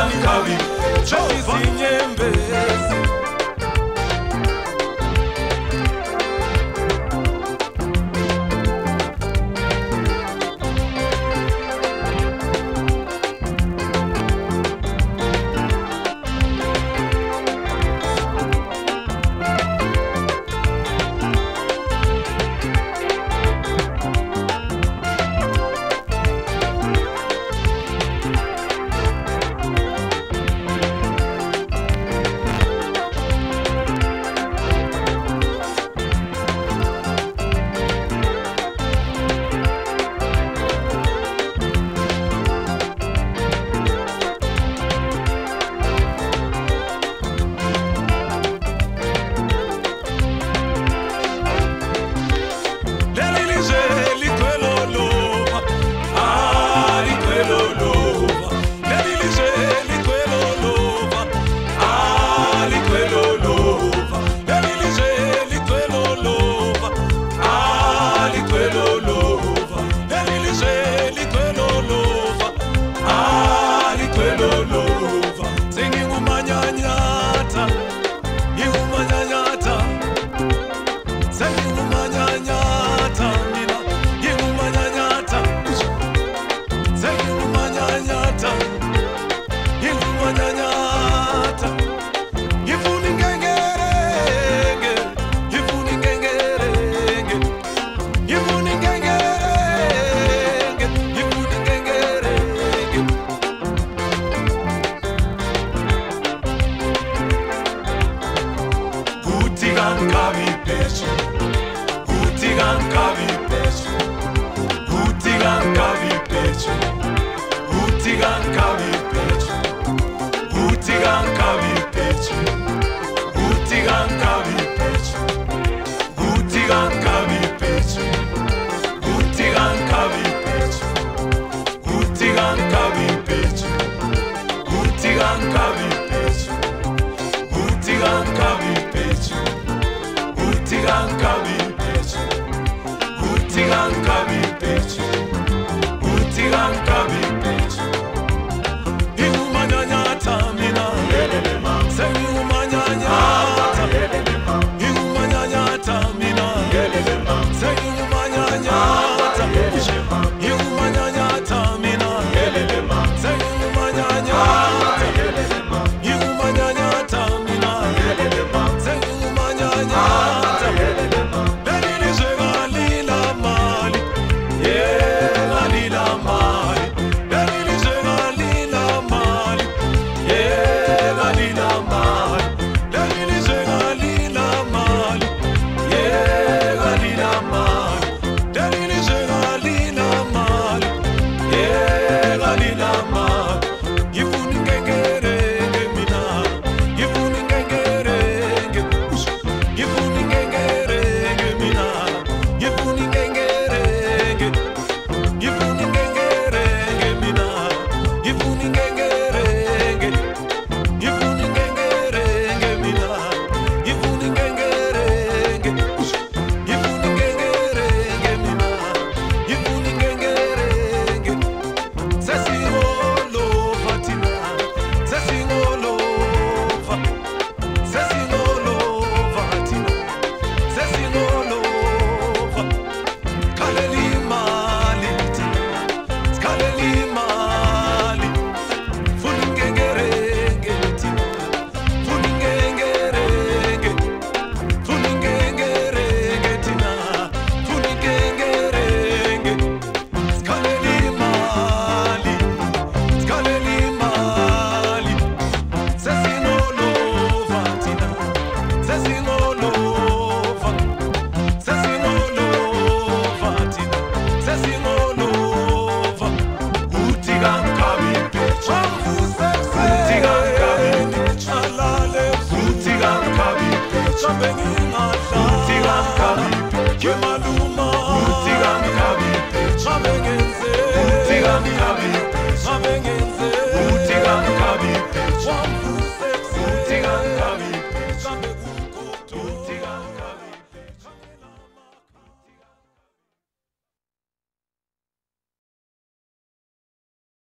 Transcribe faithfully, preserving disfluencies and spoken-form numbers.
Utigam kabi, utigam kabi,